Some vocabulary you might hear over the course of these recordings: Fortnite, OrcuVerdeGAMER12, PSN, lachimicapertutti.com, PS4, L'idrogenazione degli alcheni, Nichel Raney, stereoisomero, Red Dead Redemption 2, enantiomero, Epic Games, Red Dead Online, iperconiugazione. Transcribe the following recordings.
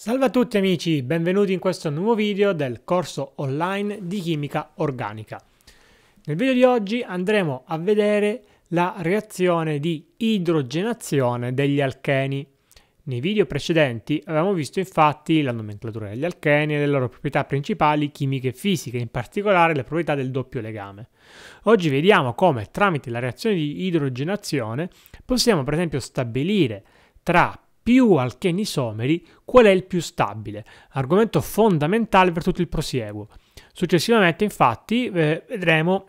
Salve a tutti amici, benvenuti in questo nuovo video del corso online di chimica organica. Nel video di oggi andremo a vedere la reazione di idrogenazione degli alcheni. Nei video precedenti avevamo visto infatti la nomenclatura degli alcheni e le loro proprietà principali chimiche e fisiche, in particolare le proprietà del doppio legame. Oggi vediamo come tramite la reazione di idrogenazione possiamo per esempio stabilire tra più alcheni isomeri qual è il più stabile, argomento fondamentale per tutto il prosieguo. Successivamente infatti vedremo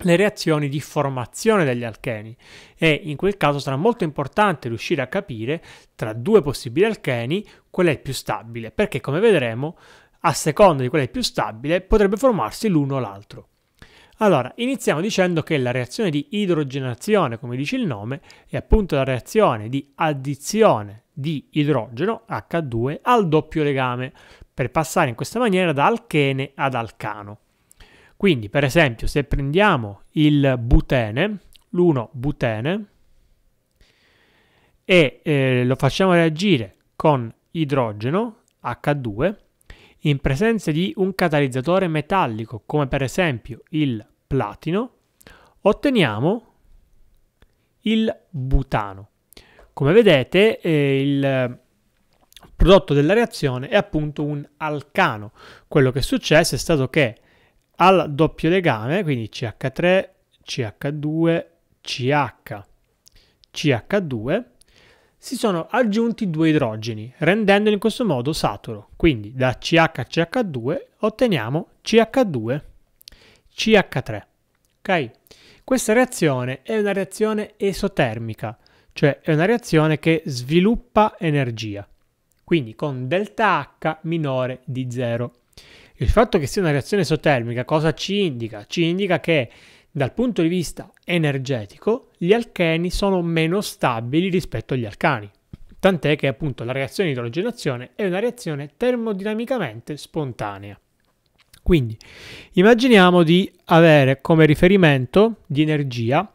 le reazioni di formazione degli alcheni e in quel caso sarà molto importante riuscire a capire tra due possibili alcheni qual è il più stabile, perché come vedremo a seconda di qual è il più stabile potrebbe formarsi l'uno o l'altro. Allora, iniziamo dicendo che la reazione di idrogenazione, come dice il nome, è appunto la reazione di addizione di idrogeno, H2, al doppio legame, per passare in questa maniera da alchene ad alcano. Quindi, per esempio, se prendiamo il butene, l'1-butene, e lo facciamo reagire con idrogeno, H2, in presenza di un catalizzatore metallico, come per esempio il platino, otteniamo il butano. Come vedete, il prodotto della reazione è appunto un alcano. Quello che è successo è stato che al doppio legame, quindi CH3, CH2, CH, CH2, si sono aggiunti due idrogeni, rendendolo in questo modo saturo. Quindi da CH a CH2 otteniamo CH2, CH3. Okay? Questa reazione è una reazione esotermica, cioè è una reazione che sviluppa energia, quindi con ΔH minore di 0. Il fatto che sia una reazione esotermica cosa ci indica? Ci indica che dal punto di vista energetico gli alcheni sono meno stabili rispetto agli alcani, tant'è che appunto la reazione di idrogenazione è una reazione termodinamicamente spontanea. Quindi immaginiamo di avere come riferimento di energia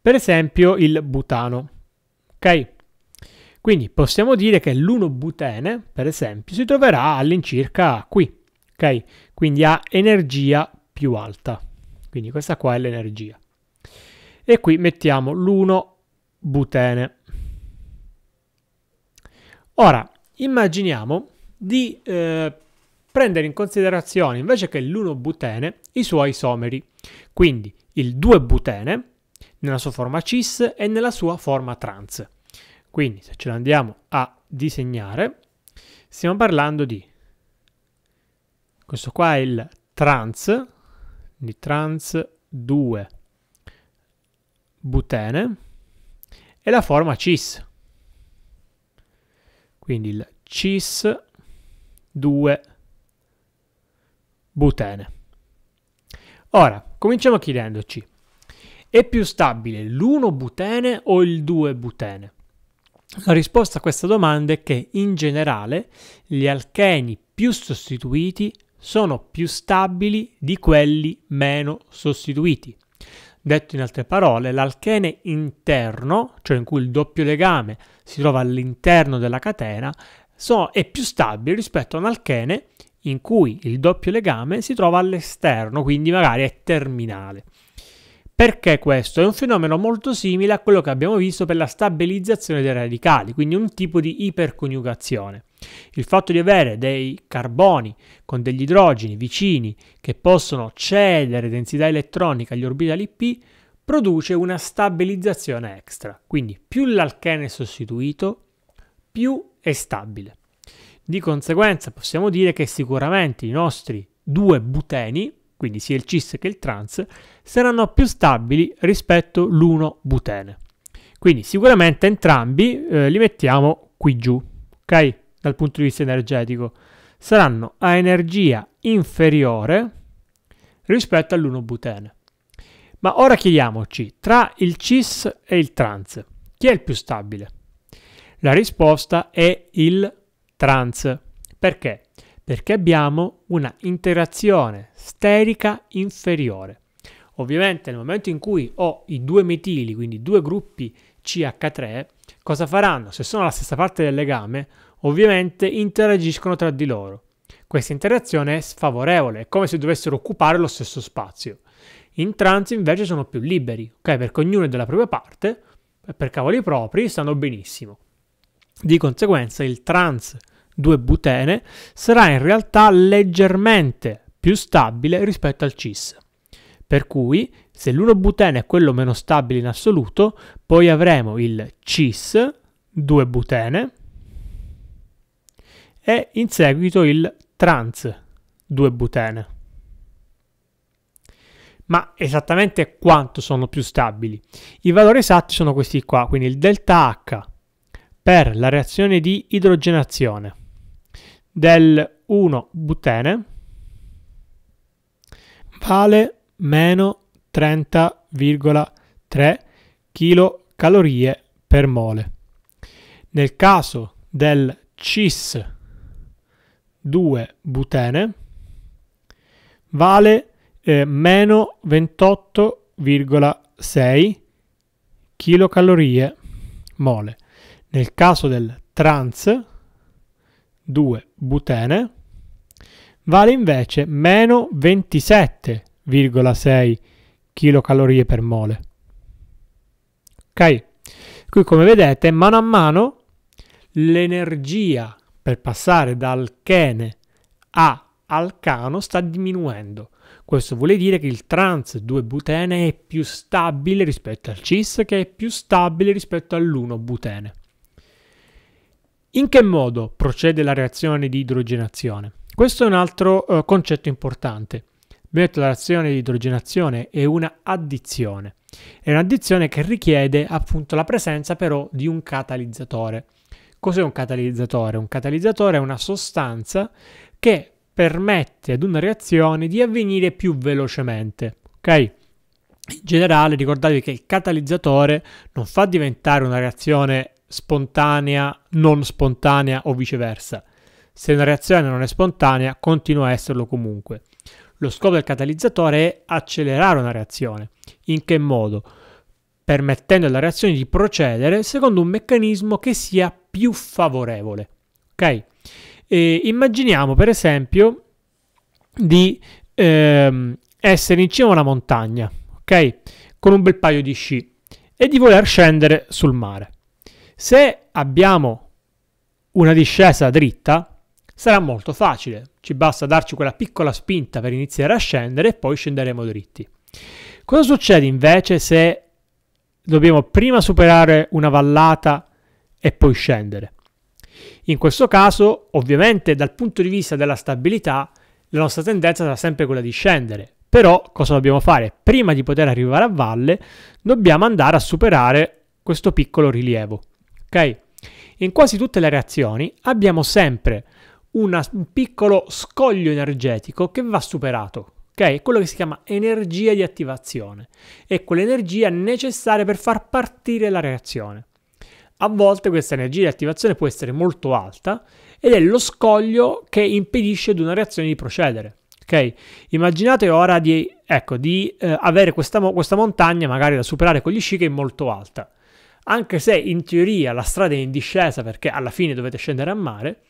per esempio il butano, ok? Quindi possiamo dire che l'1-butene per esempio si troverà all'incirca qui, ok? Quindi ha energia più alta. Quindi questa qua è l'energia. E qui mettiamo l'1-butene. Ora, immaginiamo di prendere in considerazione, invece che l'1-butene, i suoi isomeri. Quindi il 2-butene nella sua forma cis e nella sua forma trans. Quindi se ce la andiamo a disegnare, stiamo parlando di... Questo qua è il trans, di trans 2 butene, e la forma cis, quindi il cis 2 butene. Ora cominciamo chiedendoci: è più stabile l'1-butene o il 2-butene? La risposta a questa domanda è che in generale gli alcheni più sostituiti sono più stabili di quelli meno sostituiti. Detto in altre parole, l'alchene interno, cioè in cui il doppio legame si trova all'interno della catena, è più stabile rispetto a un alchene in cui il doppio legame si trova all'esterno, quindi magari è terminale. Perché questo? È un fenomeno molto simile a quello che abbiamo visto per la stabilizzazione dei radicali, quindi un tipo di iperconiugazione. Il fatto di avere dei carboni con degli idrogeni vicini che possono cedere densità elettronica agli orbitali p produce una stabilizzazione extra, quindi più l'alchene è sostituito, più è stabile. Di conseguenza possiamo dire che sicuramente i nostri 2 buteni, quindi sia il cis che il trans, saranno più stabili rispetto l'1-butene. Quindi sicuramente entrambi li mettiamo qui giù, ok? Dal punto di vista energetico, saranno a energia inferiore rispetto all'1-butene. Ma ora chiediamoci, tra il cis e il trans, chi è il più stabile? La risposta è il trans. Perché? Perché abbiamo una interazione sterica inferiore. Ovviamente nel momento in cui ho i 2 metili, quindi 2 gruppi CH3, cosa faranno? Se sono alla stessa parte del legame, ovviamente interagiscono tra di loro. Questa interazione è sfavorevole, è come se dovessero occupare lo stesso spazio. In trance invece sono più liberi, ok? Perché ognuno è dalla propria parte, per cavoli propri, stanno benissimo. Di conseguenza il trance 2-butene sarà in realtà leggermente più stabile rispetto al cis. Per cui se l'1-butene è quello meno stabile in assoluto, poi avremo il cis 2-butene e in seguito il trans 2-butene. Ma esattamente quanto sono più stabili? I valori esatti sono questi qua, quindi il delta H per la reazione di idrogenazione del 1-butene vale meno 30,3 kcal per mole. Nel caso del cis 2-butene vale meno 28,6 kcal mole. Nel caso del trans 2-butene vale invece meno 27,6 kcal per mole. Ok? Qui come vedete mano a mano l'energia per passare da alchene a alcano sta diminuendo. Questo vuol dire che il trans 2-butene è più stabile rispetto al cis, che è più stabile rispetto all'1-butene. In che modo procede la reazione di idrogenazione? Questo è un altro concetto importante. Abbiamo detto che la reazione di idrogenazione è una addizione. È un'addizione che richiede appunto la presenza però di un catalizzatore. Cos'è un catalizzatore? Un catalizzatore è una sostanza che permette ad una reazione di avvenire più velocemente, ok? In generale ricordatevi che il catalizzatore non fa diventare una reazione spontanea, non spontanea o viceversa. Se una reazione non è spontanea, continua a esserlo comunque. Lo scopo del catalizzatore è accelerare una reazione. In che modo? Permettendo alla reazione di procedere secondo un meccanismo che sia più favorevole, ok? E immaginiamo per esempio di essere in cima a una montagna, ok? Con un bel paio di sci e di voler scendere sul mare. Se abbiamo una discesa dritta sarà molto facile, ci basta darci quella piccola spinta per iniziare a scendere e poi scenderemo dritti. Cosa succede invece se dobbiamo prima superare una vallata e poi scendere? In questo caso, ovviamente, dal punto di vista della stabilità, la nostra tendenza sarà sempre quella di scendere. Però, cosa dobbiamo fare? Prima di poter arrivare a valle, dobbiamo andare a superare questo piccolo rilievo. Ok? In quasi tutte le reazioni abbiamo sempre un piccolo scoglio energetico che va superato. Okay? È quello che si chiama energia di attivazione. È quell'energia necessaria per far partire la reazione. A volte questa energia di attivazione può essere molto alta ed è lo scoglio che impedisce ad una reazione di procedere. Okay? Immaginate ora di avere questa montagna magari da superare con gli sci che è molto alta. Anche se in teoria la strada è in discesa perché alla fine dovete scendere a mare,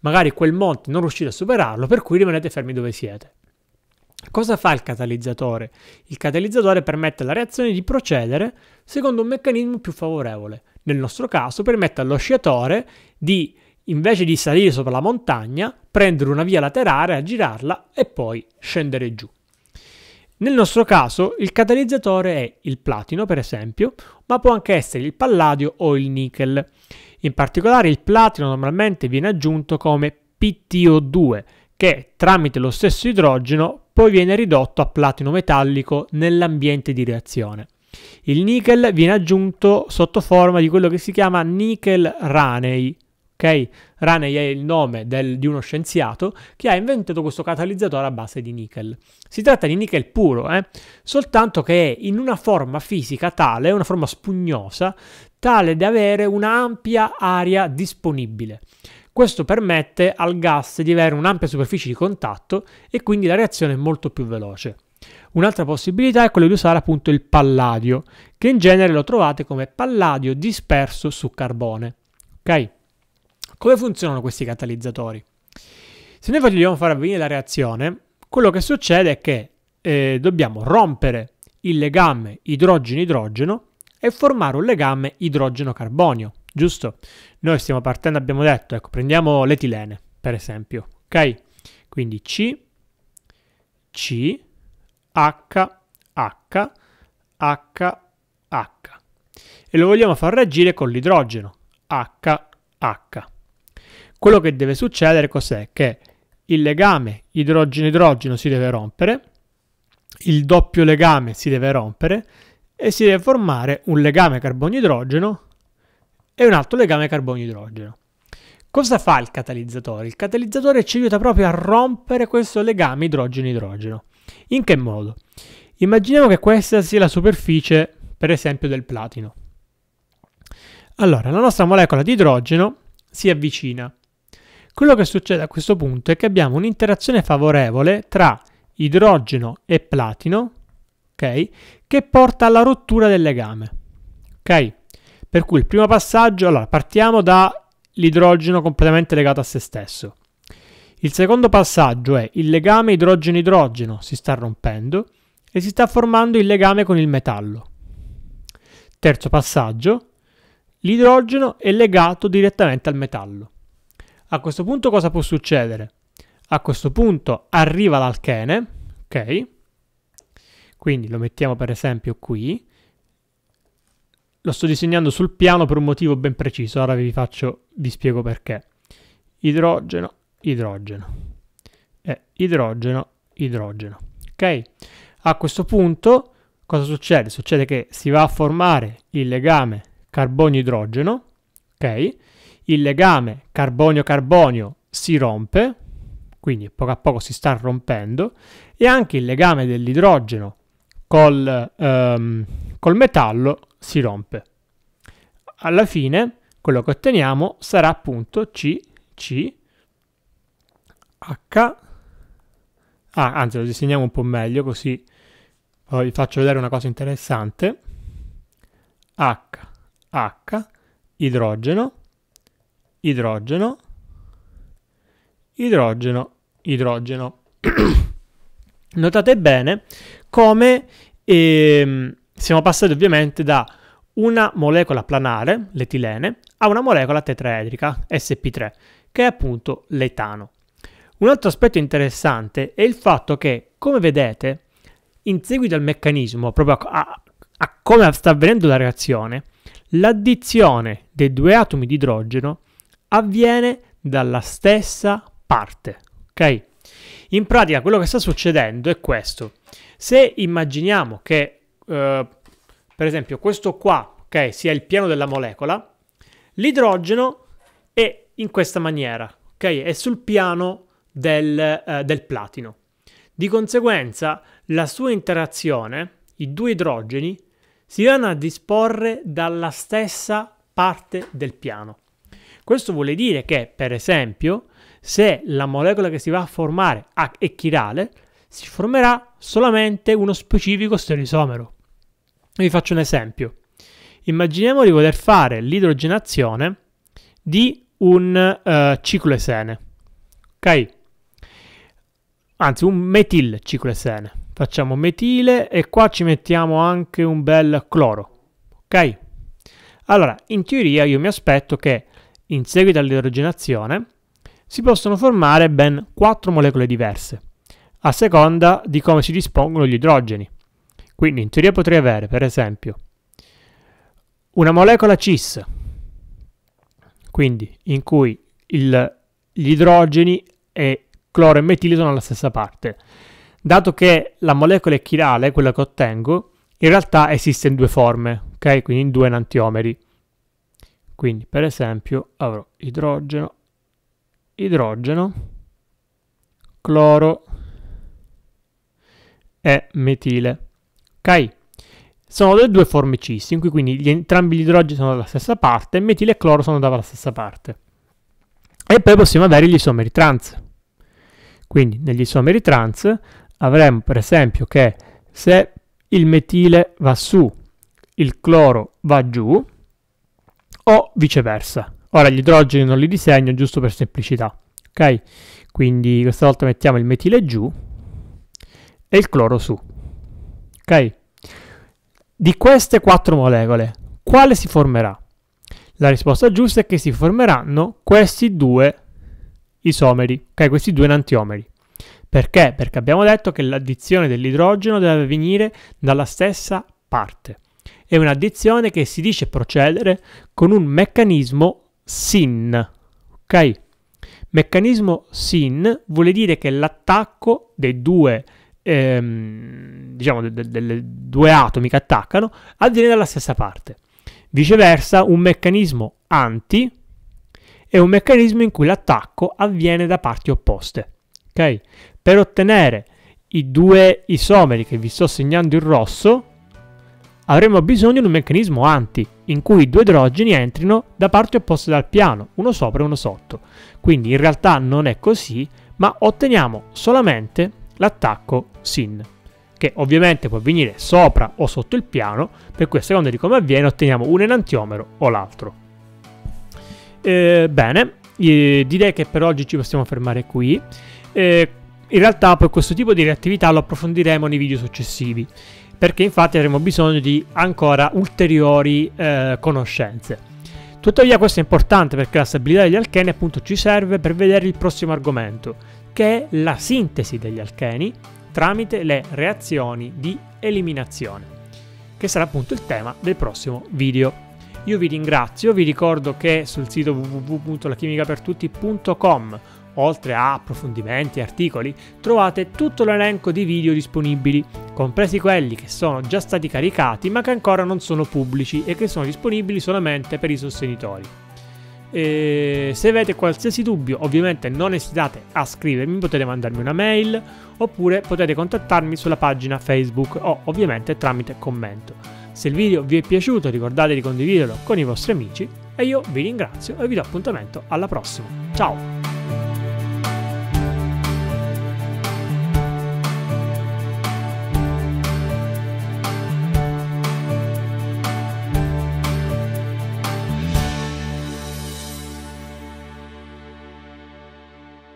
magari quel monte non riuscite a superarlo, per cui rimanete fermi dove siete. Cosa fa il catalizzatore? Il catalizzatore permette alla reazione di procedere secondo un meccanismo più favorevole. Nel nostro caso permette allo sciatore di, invece di salire sopra la montagna, prendere una via laterale, aggirarla e poi scendere giù. Nel nostro caso il catalizzatore è il platino, per esempio, ma può anche essere il palladio o il nichel. In particolare il platino normalmente viene aggiunto come PTO2, che tramite lo stesso idrogeno poi viene ridotto a platino metallico nell'ambiente di reazione. Il nichel viene aggiunto sotto forma di quello che si chiama Nichel Raney. Okay? Raney è il nome di uno scienziato che ha inventato questo catalizzatore a base di nichel. Si tratta di nichel puro, soltanto che è in una forma fisica tale, una forma spugnosa, tale da avere un'ampia area disponibile. Questo permette al gas di avere un'ampia superficie di contatto e quindi la reazione è molto più veloce. Un'altra possibilità è quella di usare appunto il palladio, che in genere lo trovate come palladio disperso su carbone. Ok? Come funzionano questi catalizzatori? Se noi vogliamo far avvenire la reazione, quello che succede è che dobbiamo rompere il legame idrogeno-idrogeno e formare un legame idrogeno-carbonio, giusto? Noi stiamo partendo, abbiamo detto, ecco, prendiamo l'etilene, per esempio, ok? Quindi C, C, H, H, H, H. E lo vogliamo far reagire con l'idrogeno, H, H. Quello che deve succedere cos'è? Che il legame idrogeno-idrogeno si deve rompere, il doppio legame si deve rompere e si deve formare un legame carbonio-idrogeno e un altro legame carbonio-idrogeno. Cosa fa il catalizzatore? Il catalizzatore ci aiuta proprio a rompere questo legame idrogeno-idrogeno. In che modo? Immaginiamo che questa sia la superficie, per esempio, del platino. Allora, la nostra molecola di idrogeno si avvicina. Quello che succede a questo punto è che abbiamo un'interazione favorevole tra idrogeno e platino, ok, che porta alla rottura del legame, ok? Per cui il primo passaggio, allora partiamo dall'idrogeno completamente legato a se stesso. Il secondo passaggio è il legame idrogeno-idrogeno si sta rompendo e si sta formando il legame con il metallo. Terzo passaggio, l'idrogeno è legato direttamente al metallo. A questo punto cosa può succedere? A questo punto arriva l'alchene, ok? Quindi lo mettiamo per esempio qui. Lo sto disegnando sul piano per un motivo ben preciso, ora vi spiego perché. Idrogeno, idrogeno. Idrogeno, idrogeno. Ok? A questo punto cosa succede? Succede che si va a formare il legame carbonio-idrogeno, ok? Il legame carbonio-carbonio si rompe, quindi poco a poco si sta rompendo, e anche il legame dell'idrogeno col metallo si rompe. Alla fine quello che otteniamo sarà appunto anzi lo disegniamo un po' meglio così vi faccio vedere una cosa interessante. H, idrogeno, idrogeno, idrogeno, idrogeno. Notate bene come siamo passati ovviamente da una molecola planare, l'etilene, a una molecola tetraedrica, sp3, che è appunto l'etano. Un altro aspetto interessante è il fatto che, come vedete, in seguito al meccanismo, proprio a come sta avvenendo la reazione, l'addizione dei due atomi di idrogeno avviene dalla stessa parte, ok? In pratica quello che sta succedendo è questo. Se immaginiamo che, per esempio, questo qua, ok, sia il piano della molecola, l'idrogeno è in questa maniera, ok? È sul piano del platino. Di conseguenza la sua interazione, i due idrogeni, si vanno a disporre dalla stessa parte del piano. Questo vuol dire che, per esempio, se la molecola che si va a formare è chirale, si formerà solamente uno specifico stereoisomero. Vi faccio un esempio. Immaginiamo di voler fare l'idrogenazione di un cicloesene, ok? Anzi, un metilcicloesene. Facciamo metile e qua ci mettiamo anche un bel cloro, ok? Allora, in teoria io mi aspetto che in seguito all'idrogenazione si possono formare ben 4 molecole diverse, a seconda di come si dispongono gli idrogeni. Quindi in teoria potrei avere, per esempio, una molecola cis, quindi in cui gli idrogeni e cloro e metile sono alla stessa parte. Dato che la molecola è chirale, quella che ottengo, in realtà esiste in due forme, ok? Quindi in due enantiomeri. Quindi, per esempio, avrò idrogeno, idrogeno, cloro e metile, ok? Sono le due forme cis, in cui quindi entrambi gli idrogeni sono dalla stessa parte, metile e cloro sono dalla stessa parte. E poi possiamo avere gli isomeri trans. Quindi, negli isomeri trans avremo, per esempio, che se il metile va su, il cloro va giù, o viceversa, Ora gli idrogeni non li disegno giusto per semplicità, ok? Quindi questa volta mettiamo il metile giù e il cloro su, ok? Di queste quattro molecole, quale si formerà? La risposta giusta è che si formeranno questi due isomeri, ok? Questi due enantiomeri. Perché? Perché abbiamo detto che l'addizione dell'idrogeno deve venire dalla stessa parte. È un'addizione che si dice procedere con un meccanismo sin, ok? Meccanismo sin vuol dire che l'attacco dei due, due atomi che attaccano avviene dalla stessa parte. Viceversa, un meccanismo anti è un meccanismo in cui l'attacco avviene da parti opposte, ok? Per ottenere i due isomeri che vi sto segnando in rosso, avremo bisogno di un meccanismo anti, in cui i due idrogeni entrino da parti opposte dal piano, uno sopra e uno sotto. Quindi in realtà non è così, ma otteniamo solamente l'attacco sin, che ovviamente può avvenire sopra o sotto il piano, per cui a seconda di come avviene otteniamo un enantiomero o l'altro. Bene, direi che per oggi ci possiamo fermare qui. In realtà poi questo tipo di reattività lo approfondiremo nei video successivi, perché infatti avremo bisogno di ancora ulteriori conoscenze. Tuttavia questo è importante, perché la stabilità degli alcheni appunto ci serve per vedere il prossimo argomento, che è la sintesi degli alcheni tramite le reazioni di eliminazione, che sarà appunto il tema del prossimo video. Io vi ringrazio, vi ricordo che sul sito www.lachimicapertutti.com, oltre a approfondimenti e articoli, trovate tutto l'elenco di video disponibili, compresi quelli che sono già stati caricati ma che ancora non sono pubblici e che sono disponibili solamente per i sostenitori. E se avete qualsiasi dubbio, ovviamente non esitate a scrivermi, potete mandarmi una mail oppure potete contattarmi sulla pagina Facebook o ovviamente tramite commento. Se il video vi è piaciuto, ricordate di condividerlo con i vostri amici e io vi ringrazio e vi do appuntamento alla prossima. Ciao!